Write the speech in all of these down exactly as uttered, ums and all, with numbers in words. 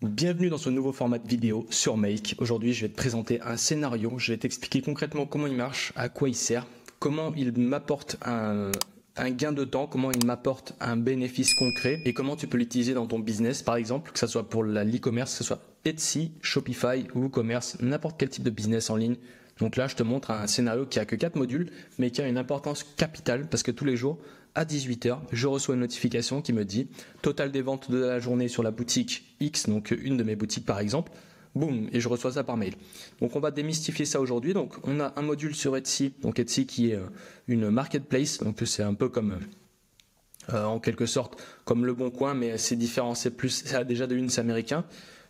Bienvenue dans ce nouveau format de vidéo sur Make. Aujourd'hui, je vais te présenter un scénario, je vais t'expliquer concrètement comment il marche, à quoi il sert, comment il m'apporte un, un gain de temps, comment il m'apporte un bénéfice concret et comment tu peux l'utiliser dans ton business par exemple, que ce soit pour l'e-commerce, que ce soit Etsy, Shopify, WooCommerce, n'importe quel type de business en ligne. Donc là, je te montre un scénario qui a que quatre modules mais qui a une importance capitale parce que tous les jours, à dix-huit heures, je reçois une notification qui me dit total des ventes de la journée sur la boutique X, donc une de mes boutiques par exemple, boum, et je reçois ça par mail. Donc on va démystifier ça aujourd'hui. Donc on a un module sur Etsy, donc Etsy qui est une marketplace, donc c'est un peu comme euh, en quelque sorte comme Le Bon Coin, mais c'est différent, c'est plus, ça déjà de une, c'est américain.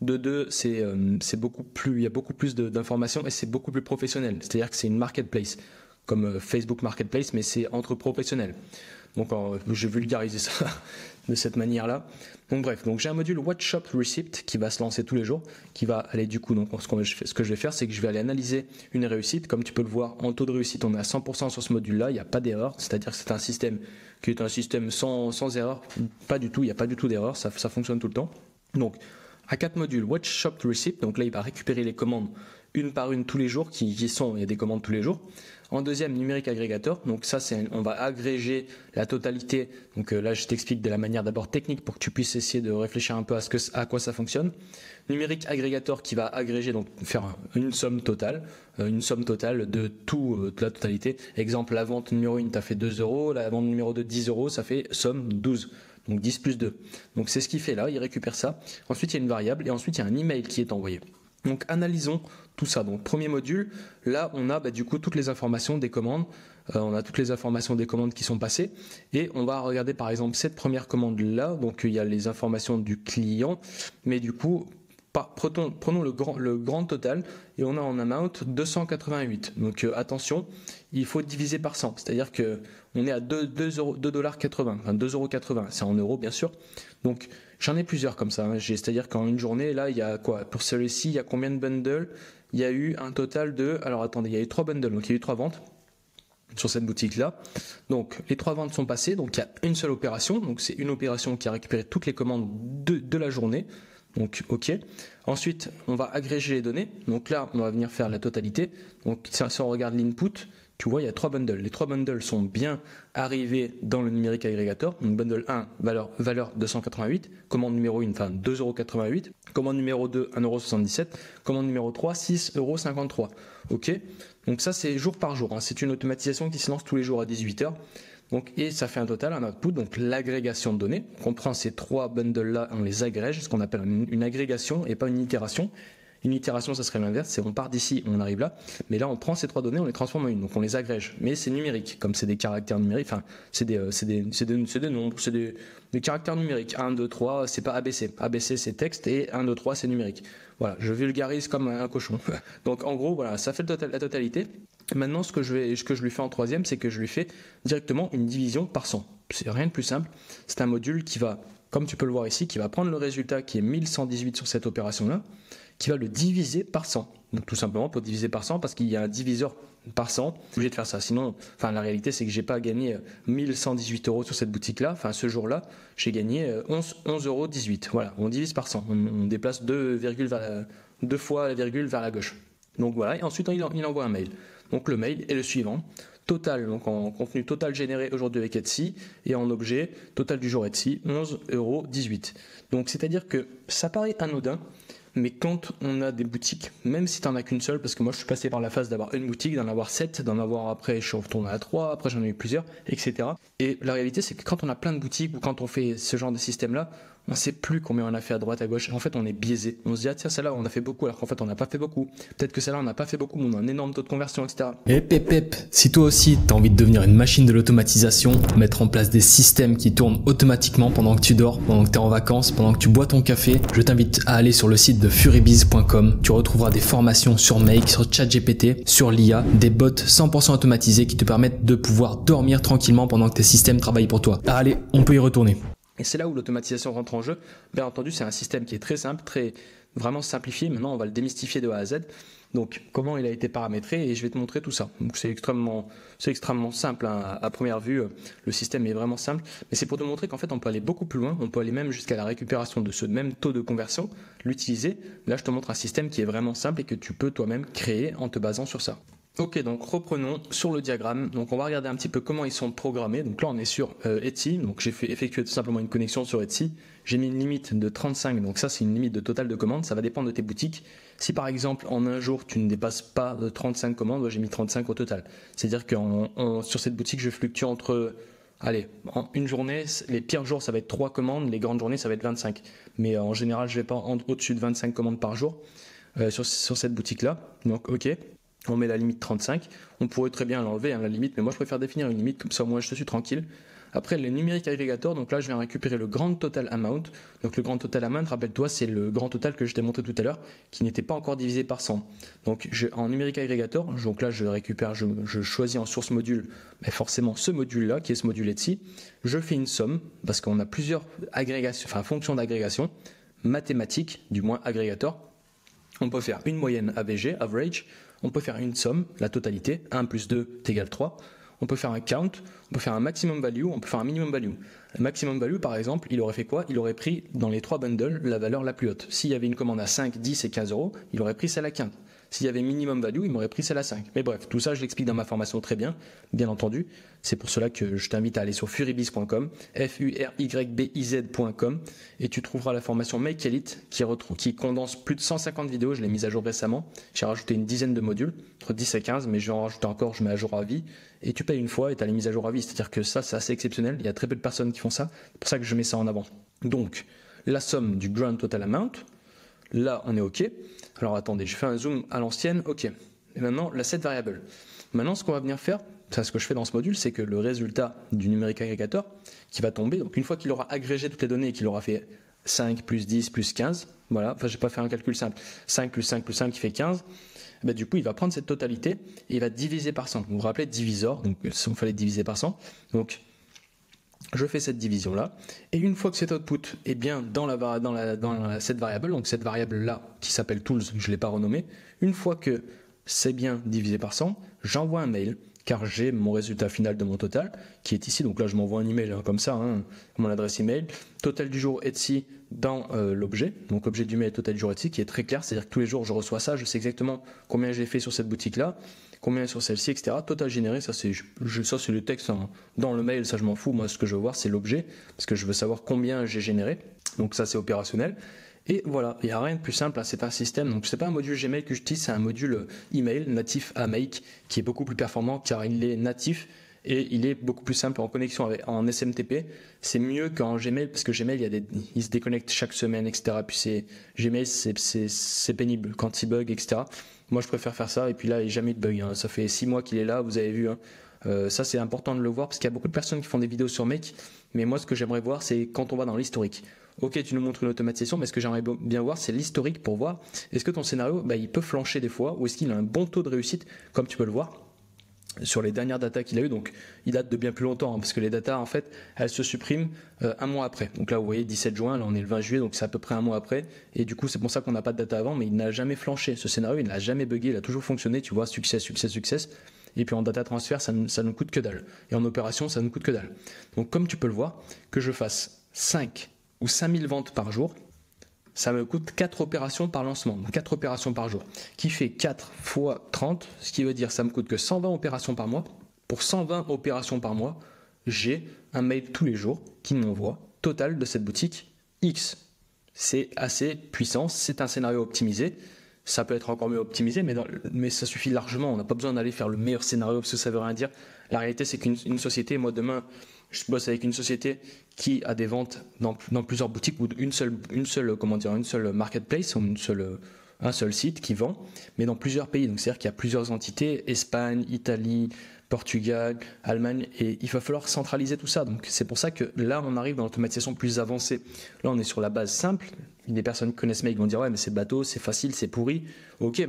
De deux, c'est euh, beaucoup plus, il y a beaucoup plus d'informations et c'est beaucoup plus professionnel. C'est-à-dire que c'est une marketplace, comme euh, Facebook marketplace, mais c'est entre professionnels. Donc euh, je vulgarise ça de cette manière-là. Donc bref, donc j'ai un module Watch Shop Receipt qui va se lancer tous les jours, qui va aller du coup, donc ce que je, fais, ce que je vais faire, c'est que je vais aller analyser une réussite. Comme tu peux le voir, en taux de réussite, on est à cent pour cent sur ce module-là, il n'y a pas d'erreur. C'est-à-dire que c'est un système qui est un système sans, sans erreur, pas du tout, il n'y a pas du tout d'erreur, ça, ça fonctionne tout le temps. Donc à quatre modules, Watch Shop Receipt, donc là il va récupérer les commandes une par une tous les jours, qui, qui sont, il y a des commandes tous les jours. En deuxième, numérique agrégateur, donc ça c'est, on va agréger la totalité, donc euh, là je t'explique de la manière d'abord technique pour que tu puisses essayer de réfléchir un peu à, ce que, à quoi ça fonctionne. Numérique agrégateur qui va agréger, donc faire une somme totale, euh, une somme totale de tout, euh, de la totalité. Exemple, la vente numéro un, ça fait deux euros, la vente numéro deux, dix euros, ça fait somme douze. Donc dix plus deux. Donc c'est ce qu'il fait là, il récupère ça. Ensuite il y a une variable et ensuite il y a un email qui est envoyé. Donc analysons tout ça. Donc premier module, là on a bah, du coup toutes les informations des commandes. Euh, on a toutes les informations des commandes qui sont passées et on va regarder par exemple cette première commande là. Donc il y a les informations du client, mais du coup pas, prenons, prenons le, grand, le grand total et on a en amount deux cent quatre-vingt-huit. Donc euh, attention, il faut diviser par cent, c'est-à-dire que on est à deux virgule quatre-vingts, enfin deux virgule quatre-vingts, c'est en euros bien sûr. Donc j'en ai plusieurs comme ça, hein. C'est-à-dire qu'en une journée, là il y a quoi? Pour celui-ci, il y a combien de bundles? Il y a eu un total de, alors attendez, il y a eu trois bundles, donc il y a eu trois ventes sur cette boutique-là. Donc les trois ventes sont passées, donc il y a une seule opération, donc c'est une opération qui a récupéré toutes les commandes de, de la journée. Donc ok, ensuite on va agréger les données, donc là on va venir faire la totalité. Donc si on regarde l'input, tu vois il y a trois bundles, les trois bundles sont bien arrivés dans le numérique agrégateur. Donc bundle un, valeur, valeur deux cent quatre-vingt-huit, commande numéro un, enfin deux virgule quatre-vingt-huit euros, commande numéro deux, un virgule soixante-dix-sept euros, commande numéro trois, six virgule cinquante-trois euros. Ok, donc ça c'est jour par jour, hein. C'est une automatisation qui se lance tous les jours à dix-huit heures. Donc, et ça fait un total, un output, donc l'agrégation de données. On prend ces trois bundles-là, on les agrège, ce qu'on appelle une agrégation et pas une itération. Une itération, ça serait l'inverse, c'est on part d'ici, on arrive là. Mais là, on prend ces trois données, on les transforme en une, donc on les agrège. Mais c'est numérique, comme c'est des caractères numériques, enfin, c'est des, des, des, des nombres, c'est des, des caractères numériques. un, deux, trois, c'est pas A B C. A B C, c'est texte et un, deux, trois, c'est numérique. Voilà, je vulgarise comme un cochon. Donc en gros, voilà, ça fait la totalité. Maintenant, ce que je, vais, ce que je lui fais en troisième, c'est que je lui fais directement une division par cent. C'est rien de plus simple. C'est un module qui va, comme tu peux le voir ici, qui va prendre le résultat qui est mille cent dix-huit sur cette opération-là, qui va le diviser par cent. Donc tout simplement pour diviser par cent, parce qu'il y a un diviseur par cent, je suis obligé de faire ça. Sinon, enfin, la réalité, c'est que j'ai pas gagné mille cent dix-huit euros sur cette boutique-là. Enfin, ce jour-là, j'ai gagné onze virgule dix-huit euros. Voilà, on divise par cent. On, on déplace deux, la, deux fois la virgule vers la gauche. Donc voilà, et ensuite il, en, il envoie un mail. Donc le mail est le suivant, total, donc en contenu total généré aujourd'hui avec Etsy et en objet total du jour Etsy, onze virgule dix-huit euros. Donc c'est-à-dire que ça paraît anodin, mais quand on a des boutiques, même si tu n'en as qu'une seule, parce que moi je suis passé par la phase d'avoir une boutique, d'en avoir sept, d'en avoir après je suis retourné à trois, après j'en ai eu plusieurs, et cetera. Et la réalité c'est que quand on a plein de boutiques ou quand on fait ce genre de système là, on ne sait plus combien on a fait à droite à gauche. En fait on est biaisé, on se dit ah tiens celle-là on a fait beaucoup alors qu'en fait on n'a pas fait beaucoup, peut-être que celle-là on n'a pas fait beaucoup mais on a un énorme taux de conversion, etc. Et pep pep, si toi aussi tu as envie de devenir une machine de l'automatisation, mettre en place des systèmes qui tournent automatiquement pendant que tu dors, pendant que tu es en vacances, pendant que tu bois ton café, je t'invite à aller sur le site de furybiz point com. Tu retrouveras des formations sur Make, sur ChatGPT, sur l'I A, des bots cent pour cent automatisés qui te permettent de pouvoir dormir tranquillement pendant que tes systèmes travaillent pour toi. Ah, allez, on peut y retourner. Et c'est là où l'automatisation rentre en jeu. Bien entendu, c'est un système qui est très simple, très vraiment simplifié. Maintenant, on va le démystifier de A à Z. Donc comment il a été paramétré, et je vais te montrer tout ça. Donc c'est extrêmement, c'est extrêmement simple hein. À première vue, le système est vraiment simple, mais c'est pour te montrer qu'en fait on peut aller beaucoup plus loin, on peut aller même jusqu'à la récupération de ce même taux de conversion, l'utiliser. Là je te montre un système qui est vraiment simple et que tu peux toi-même créer en te basant sur ça. Ok, donc reprenons sur le diagramme. Donc on va regarder un petit peu comment ils sont programmés. Donc là on est sur euh, Etsy, donc j'ai fait effectuer tout simplement une connexion sur Etsy. J'ai mis une limite de trente-cinq, donc ça c'est une limite de total de commandes, ça va dépendre de tes boutiques. Si par exemple en un jour tu ne dépasses pas de trente-cinq commandes, j'ai mis trente-cinq au total. C'est-à-dire que sur cette boutique je fluctue entre... Allez, en une journée, les pires jours ça va être trois commandes, les grandes journées ça va être vingt-cinq. Mais euh, en général je ne vais pas au-dessus de vingt-cinq commandes par jour euh, sur, sur cette boutique-là. Donc ok. On met la limite trente-cinq, on pourrait très bien l'enlever hein, la limite, mais moi je préfère définir une limite, comme ça moi je suis tranquille. Après les numériques agrégateurs, donc là je viens récupérer le grand total amount. Donc le grand total amount, rappelle-toi, c'est le grand total que je t'ai montré tout à l'heure, qui n'était pas encore divisé par cent. Donc je, en numérique agrégateur, donc là je récupère, je, je choisis en source module, mais forcément ce module-là, qui est ce module Etsy. Je fais une somme, parce qu'on a plusieurs agrégations, enfin fonctions d'agrégation, mathématiques, du moins agrégateur. On peut faire une moyenne A V G, average. On peut faire une somme, la totalité, un plus deux égale trois. On peut faire un count, on peut faire un maximum value, on peut faire un minimum value. Le maximum value, par exemple, il aurait fait quoi? Il aurait pris dans les trois bundles la valeur la plus haute. S'il y avait une commande à cinq, dix et quinze euros, il aurait pris celle à quinze. S'il y avait minimum value, il m'aurait pris celle à cinq. Mais bref, tout ça, je l'explique dans ma formation très bien, bien entendu. C'est pour cela que je t'invite à aller sur furybiz point com, F U R Y B I Z point com, et tu trouveras la formation Make Elite qui, qui condense plus de cent cinquante vidéos. Je l'ai mise à jour récemment. J'ai rajouté une dizaine de modules, entre dix et quinze, mais je vais en rajouter encore, je mets à jour à vie. Et tu payes une fois et tu as les mises à jour à vie. C'est-à-dire que ça, c'est assez exceptionnel. Il y a très peu de personnes qui font ça. C'est pour ça que je mets ça en avant. Donc, la somme du grand total amount. Là, on est OK. Alors attendez, je fais un zoom à l'ancienne. OK. Et maintenant, la set variable. Maintenant, ce qu'on va venir faire, ça, ce que je fais dans ce module, c'est que le résultat du numérique agrégateur qui va tomber, donc une fois qu'il aura agrégé toutes les données et qu'il aura fait cinq plus dix plus quinze, voilà, enfin, je n'ai pas fait un calcul simple, cinq plus cinq plus cinq qui fait quinze, ben, du coup, il va prendre cette totalité et il va diviser par cent. Vous vous rappelez, divisor, donc si on fallait diviser par cent. Donc, je fais cette division là, et une fois que cet output est bien dans, la, dans, la, dans la, cette variable, donc cette variable là qui s'appelle tools, je ne l'ai pas renommée, une fois que c'est bien divisé par cent, j'envoie un mail, car j'ai mon résultat final de mon total qui est ici. Donc là je m'envoie un email hein, comme ça, hein, mon adresse email, total du jour Etsy dans euh, l'objet, donc objet du mail total du jour Etsy qui est très clair, c'est-à-dire que tous les jours je reçois ça, je sais exactement combien j'ai fait sur cette boutique là, combien sur celle-ci, et cetera. Total généré, ça c'est le texte hein. Dans le mail, ça je m'en fous, moi ce que je veux voir c'est l'objet, parce que je veux savoir combien j'ai généré, donc ça c'est opérationnel. Et voilà, il n'y a rien de plus simple, hein. C'est un système, donc ce n'est pas un module Gmail que j'utilise, c'est un module email natif à Make qui est beaucoup plus performant car il est natif et il est beaucoup plus simple en connexion avec, en S M T P. C'est mieux qu'en Gmail parce que Gmail, il, y a des, il se déconnecte chaque semaine, et cetera. Puis Gmail, c'est pénible quand il bug, et cetera. Moi, je préfère faire ça et puis là, il n'y a jamais de bug. Hein. Ça fait six mois qu'il est là, vous avez vu. Hein. Euh, ça, c'est important de le voir parce qu'il y a beaucoup de personnes qui font des vidéos sur Make, mais moi, ce que j'aimerais voir, c'est quand on va dans l'historique. Ok, tu nous montres une automatisation, mais ce que j'aimerais bien voir, c'est l'historique pour voir est-ce que ton scénario, bah, il peut flancher des fois, ou est-ce qu'il a un bon taux de réussite, comme tu peux le voir sur les dernières datas qu'il a eues. Donc, il date de bien plus longtemps, hein, parce que les datas, en fait, elles se suppriment euh, un mois après. Donc là, vous voyez, dix-sept juin, là, on est le vingt juillet, donc c'est à peu près un mois après. Et du coup, c'est pour ça qu'on n'a pas de data avant, mais il n'a jamais flanché. Ce scénario, il n'a jamais bugué, il a toujours fonctionné, tu vois, succès, succès, succès. Et puis en data transfer, ça ne nous coûte que dalle. Et en opération, ça ne nous coûte que dalle. Donc, comme tu peux le voir, que je fasse cinq ou cinq mille ventes par jour, ça me coûte quatre opérations par lancement, donc quatre opérations par jour, qui fait quatre fois trente, ce qui veut dire ça me coûte que cent vingt opérations par mois. Pour cent vingt opérations par mois, j'ai un mail tous les jours qui m'envoie total de cette boutique X. C'est assez puissant, c'est un scénario optimisé. Ça peut être encore mieux optimisé, mais, dans, mais ça suffit largement. On n'a pas besoin d'aller faire le meilleur scénario parce que ça ne veut rien dire. La réalité, c'est qu'une société, moi demain, je bosse avec une société qui a des ventes dans, dans plusieurs boutiques ou une seule, une seule, comment dire, une seule marketplace ou une seule, un seul site qui vend, mais dans plusieurs pays. Donc c'est-à-dire qu'il y a plusieurs entités, Espagne, Italie, Portugal, Allemagne, et il va falloir centraliser tout ça. Donc c'est pour ça que là, on arrive dans l'automatisation plus avancée. Là, on est sur la base simple. Des personnes qui connaissent Make vont dire ouais, mais c'est bateau, c'est facile, c'est pourri. Ok,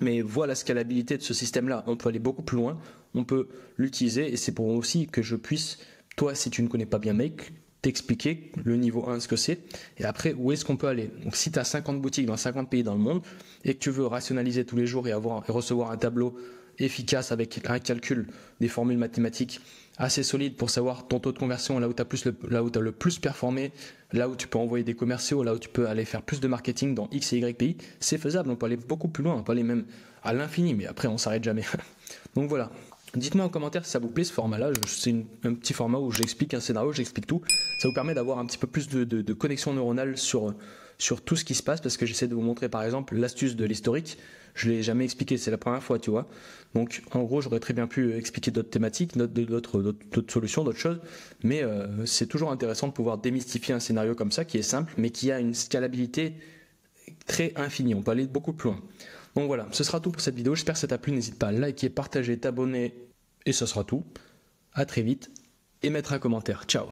mais voilà la scalabilité de ce système-là. On peut aller beaucoup plus loin, on peut l'utiliser, et c'est pour aussi que je puisse, toi, si tu ne connais pas bien Make, t'expliquer le niveau un, ce que c'est, et après où est-ce qu'on peut aller. Donc si tu as cinquante boutiques dans cinquante pays dans le monde et que tu veux rationaliser tous les jours et, avoir, et recevoir un tableau efficace avec un calcul, des formules mathématiques assez solides pour savoir ton taux de conversion, là où tu as plus le, là où tu as le plus performé, là où tu peux envoyer des commerciaux, là où tu peux aller faire plus de marketing dans X et Y pays, c'est faisable, on peut aller beaucoup plus loin, on peut aller même à l'infini, mais après on s'arrête jamais. Donc voilà. Dites-moi en commentaire si ça vous plaît ce format-là. C'est un petit format où j'explique un scénario, j'explique tout. Ça vous permet d'avoir un petit peu plus de, de, de connexion neuronale sur, sur tout ce qui se passe, parce que j'essaie de vous montrer par exemple l'astuce de l'historique. Je ne l'ai jamais expliqué, c'est la première fois, tu vois. Donc en gros, j'aurais très bien pu expliquer d'autres thématiques, d'autres, d'autres, d'autres solutions, d'autres choses. Mais euh, c'est toujours intéressant de pouvoir démystifier un scénario comme ça, qui est simple, mais qui a une scalabilité très infinie. On peut aller beaucoup plus loin. Donc voilà, ce sera tout pour cette vidéo, j'espère que ça t'a plu, n'hésite pas à liker, partager, t'abonner, et ce sera tout. À très vite, et mettre un commentaire, ciao.